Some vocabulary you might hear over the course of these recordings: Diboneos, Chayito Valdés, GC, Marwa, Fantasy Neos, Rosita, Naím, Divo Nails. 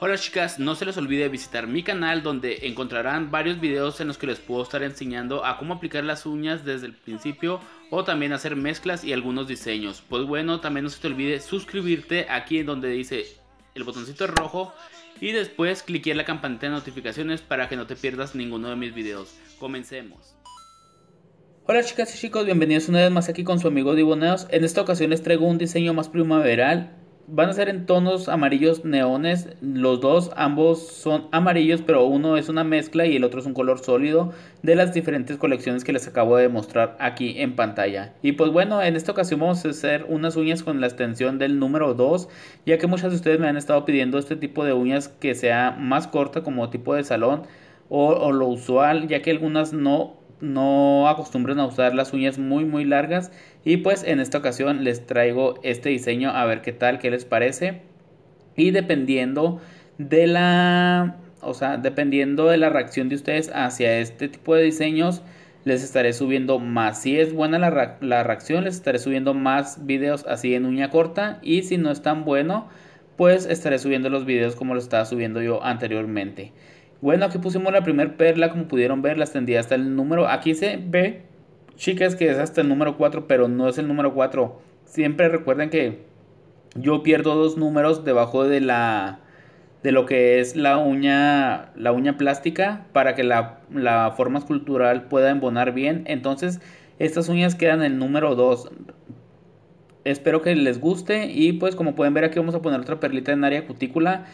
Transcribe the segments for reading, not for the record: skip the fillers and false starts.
Hola chicas, no se les olvide visitar mi canal donde encontrarán varios videos en los que les puedo estar enseñando a cómo aplicar las uñas desde el principio o también hacer mezclas y algunos diseños. Pues bueno, también no se te olvide suscribirte aquí donde dice el botoncito rojo y después cliquear la campanita de notificaciones para que no te pierdas ninguno de mis videos. Comencemos. Hola chicas y chicos, bienvenidos una vez más aquí con su amigo Divo Nails. En esta ocasión les traigo un diseño más primaveral. Van a ser en tonos amarillos neones, los dos, ambos son amarillos, pero uno es una mezcla y el otro es un color sólido de las diferentes colecciones que les acabo de mostrar aquí en pantalla. Y pues bueno, en esta ocasión vamos a hacer unas uñas con la extensión del número 2, ya que muchas de ustedes me han estado pidiendo este tipo de uñas que sea más corta como tipo de salón o lo usual, ya que algunas no acostumbran a usar las uñas muy largas. Y pues en esta ocasión les traigo este diseño a ver qué tal, qué les parece. Y dependiendo de la reacción de ustedes hacia este tipo de diseños, les estaré subiendo más. Si es buena la reacción, les estaré subiendo más videos así en uña corta, y si no es tan bueno, pues estaré subiendo los videos como los estaba subiendo yo anteriormente. Bueno, aquí pusimos la primer perla, como pudieron ver, la extendí hasta el número, aquí se ve, chicas, que es hasta el número 4, pero no es el número 4. Siempre recuerden que yo pierdo dos números debajo de lo que es la uña plástica para que la forma escultural pueda embonar bien. Entonces, estas uñas quedan en el número 2. Espero que les guste y pues como pueden ver aquí vamos a poner otra perlita en área cutícula.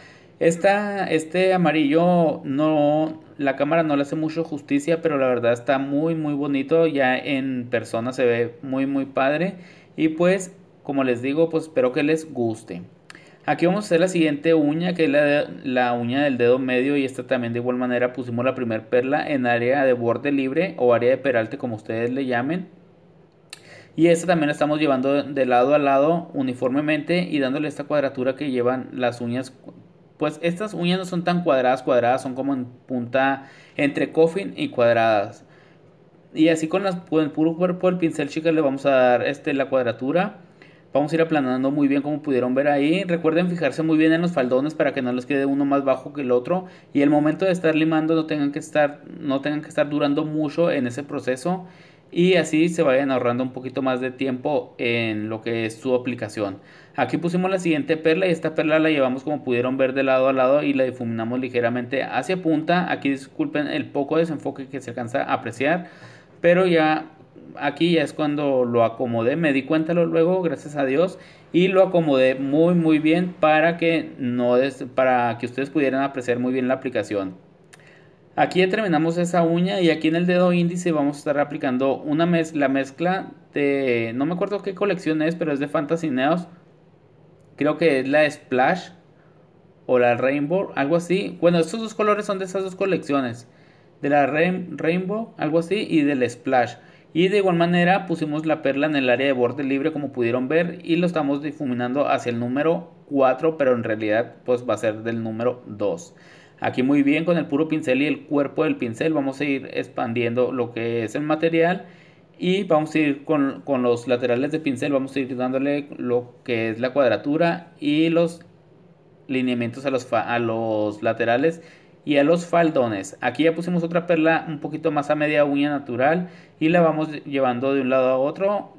Este amarillo, no, la cámara no le hace mucho justicia, pero la verdad está muy bonito. Ya en persona se ve muy padre. Y pues, como les digo, pues espero que les guste. Aquí vamos a hacer la siguiente uña, que es la uña del dedo medio. Y esta también de igual manera pusimos la primer perla en área de borde libre o área de peralte, como ustedes le llamen. Y esta también la estamos llevando de lado a lado uniformemente y dándole esta cuadratura que llevan las uñas. Pues estas uñas no son tan cuadradas, son como en punta entre coffin y cuadradas. Y así con el puro cuerpo del pincel, chicas, le vamos a dar la cuadratura. Vamos a ir aplanando muy bien como pudieron ver ahí. Recuerden fijarse muy bien en los faldones para que no les quede uno más bajo que el otro. Y el momento de estar limando no tengan que estar durando mucho en ese proceso. Y así se vayan ahorrando un poquito más de tiempo en lo que es su aplicación. Aquí pusimos la siguiente perla y esta perla la llevamos como pudieron ver de lado a lado y la difuminamos ligeramente hacia punta. Aquí disculpen el poco desenfoque que se alcanza a apreciar, pero ya aquí ya es cuando lo acomodé. Me di cuenta luego, gracias a Dios, y lo acomodé muy bien para que ustedes pudieran apreciar muy bien la aplicación. Aquí ya terminamos esa uña y aquí en el dedo índice vamos a estar aplicando la mezcla de, no me acuerdo qué colección es, pero es de Fantasy Neos. Creo que es la Splash o la Rainbow, algo así. Bueno, estos dos colores son de esas dos colecciones, de la Rainbow, algo así, y del Splash. Y de igual manera pusimos la perla en el área de borde libre como pudieron ver y lo estamos difuminando hacia el número 4, pero en realidad pues va a ser del número 2. Aquí muy bien con el puro pincel y el cuerpo del pincel vamos a ir expandiendo lo que es el material y vamos a ir con los laterales de pincel, vamos a ir dándole lo que es la cuadratura y los lineamientos a los laterales y a los faldones. Aquí ya pusimos otra perla un poquito más a media uña natural y la vamos llevando de un lado a otro,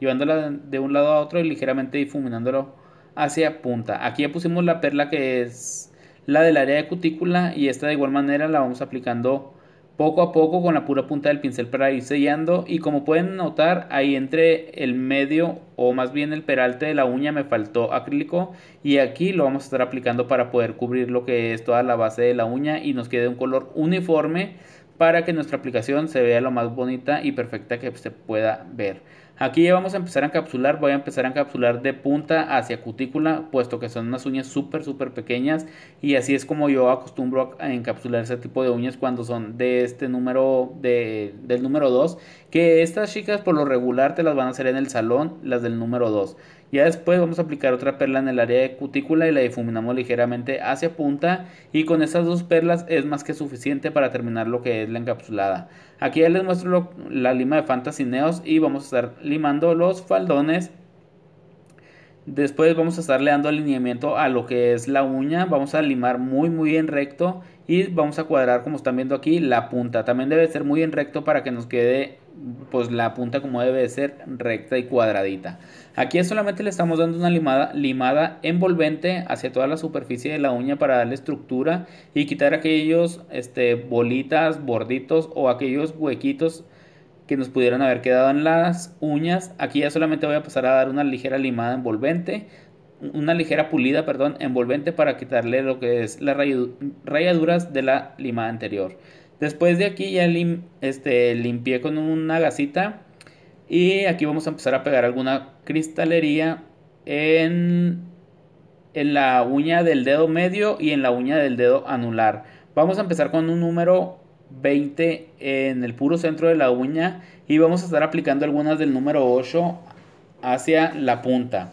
llevándola de un lado a otro y ligeramente difuminándolo hacia punta. Aquí ya pusimos la perla que es la del área de cutícula y esta de igual manera la vamos aplicando poco a poco con la pura punta del pincel para ir sellando. Y como pueden notar, ahí entre el medio o más bien el peralte de la uña me faltó acrílico y aquí lo vamos a estar aplicando para poder cubrir lo que es toda la base de la uña y nos quede un color uniforme para que nuestra aplicación se vea lo más bonita y perfecta que se pueda ver. Aquí ya vamos a empezar a encapsular, voy a empezar a encapsular de punta hacia cutícula, puesto que son unas uñas súper pequeñas y así es como yo acostumbro a encapsular ese tipo de uñas cuando son de este número, del número 2, que estas chicas por lo regular te las van a hacer en el salón, las del número 2. Ya después vamos a aplicar otra perla en el área de cutícula y la difuminamos ligeramente hacia punta y con estas dos perlas es más que suficiente para terminar lo que es la encapsulada. Aquí ya les muestro la lima de Fantasy Neos y vamos a estar limando los faldones Después vamos a estarle dando alineamiento a lo que es la uña. Vamos a limar muy bien recto y vamos a cuadrar, como están viendo aquí, la punta. También debe ser muy en recto para que nos quede pues la punta como debe de ser, recta y cuadradita. Aquí solamente le estamos dando una limada envolvente hacia toda la superficie de la uña para darle estructura y quitar aquellos bolitas, borditos o aquellos huequitos que nos pudieran haber quedado en las uñas. Aquí ya solamente voy a pasar a dar una ligera limada envolvente, una ligera pulida, perdón, envolvente, para quitarle lo que es las rayaduras de la limada anterior. Después de aquí ya limpié con una gasita y aquí vamos a empezar a pegar alguna cristalería en la uña del dedo medio y en la uña del dedo anular. Vamos a empezar con un número 20 en el puro centro de la uña y vamos a estar aplicando algunas del número 8 hacia la punta.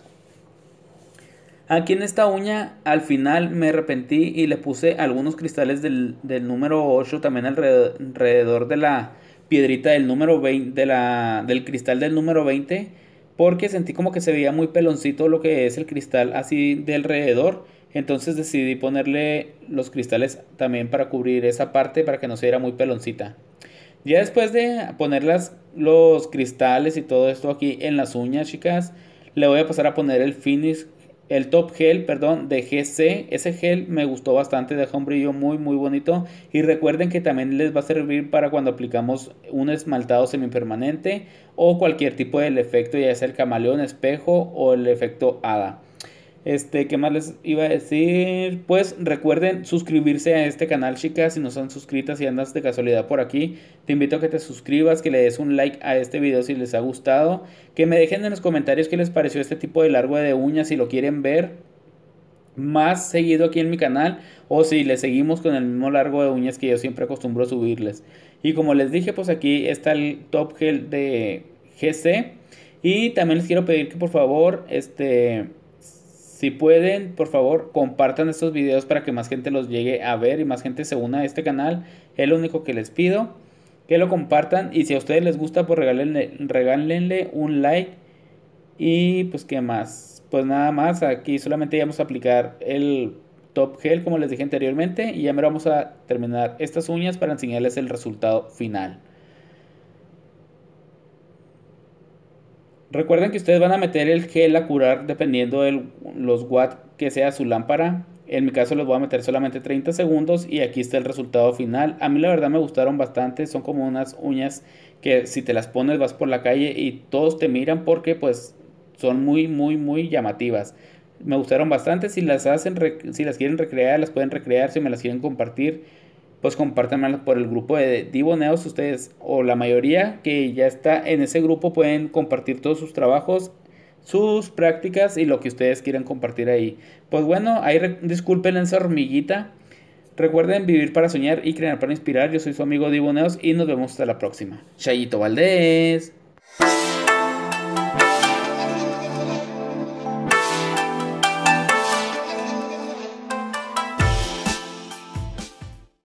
Aquí en esta uña al final me arrepentí y le puse algunos cristales del número 8 también alrededor de la piedrita del número 20, del cristal del número 20, porque sentí como que se veía muy peloncito lo que es el cristal así de alrededor. Entonces decidí ponerle los cristales también para cubrir esa parte, para que no se viera muy peloncita. Ya después de poner los cristales y todo esto aquí en las uñas, chicas, le voy a pasar a poner el finish, el top gel, perdón, de GC. Ese gel me gustó bastante, deja un brillo muy bonito. Y recuerden que también les va a servir para cuando aplicamos un esmaltado semipermanente o cualquier tipo del efecto, ya sea el camaleón, espejo o el efecto hada. ¿Qué más les iba a decir? Pues recuerden suscribirse a este canal, chicas. Si no están suscritas y andas de casualidad por aquí, te invito a que te suscribas, que le des un like a este video si les ha gustado, que me dejen en los comentarios qué les pareció este tipo de largo de uñas, si lo quieren ver más seguido aquí en mi canal o si le seguimos con el mismo largo de uñas que yo siempre acostumbro subirles. Y como les dije, pues aquí está el top gel de GC. Y también les quiero pedir que por favor, si pueden, por favor, compartan estos videos para que más gente los llegue a ver y más gente se una a este canal. Es lo único que les pido, que lo compartan. Y si a ustedes les gusta, pues regálenle un like. Y pues, ¿qué más? Pues nada más, aquí solamente vamos a aplicar el top gel, como les dije anteriormente. Y ya me vamos a terminar estas uñas para enseñarles el resultado final. Recuerden que ustedes van a meter el gel a curar dependiendo de los watts que sea su lámpara. En mi caso los voy a meter solamente 30 segundos y aquí está el resultado final. A mí la verdad me gustaron bastante, son como unas uñas que si te las pones vas por la calle y todos te miran porque pues son muy llamativas. Me gustaron bastante. Si las hacen, si las quieren recrear, las pueden recrear. Si me las quieren compartir, pues compártanmelas por el grupo de Diboneos. Ustedes o la mayoría que ya está en ese grupo pueden compartir todos sus trabajos, sus prácticas y lo que ustedes quieran compartir ahí. Pues bueno, ahí disculpen esa hormiguita. Recuerden vivir para soñar y crear para inspirar. Yo soy su amigo Diboneos y nos vemos hasta la próxima. Chayito Valdés.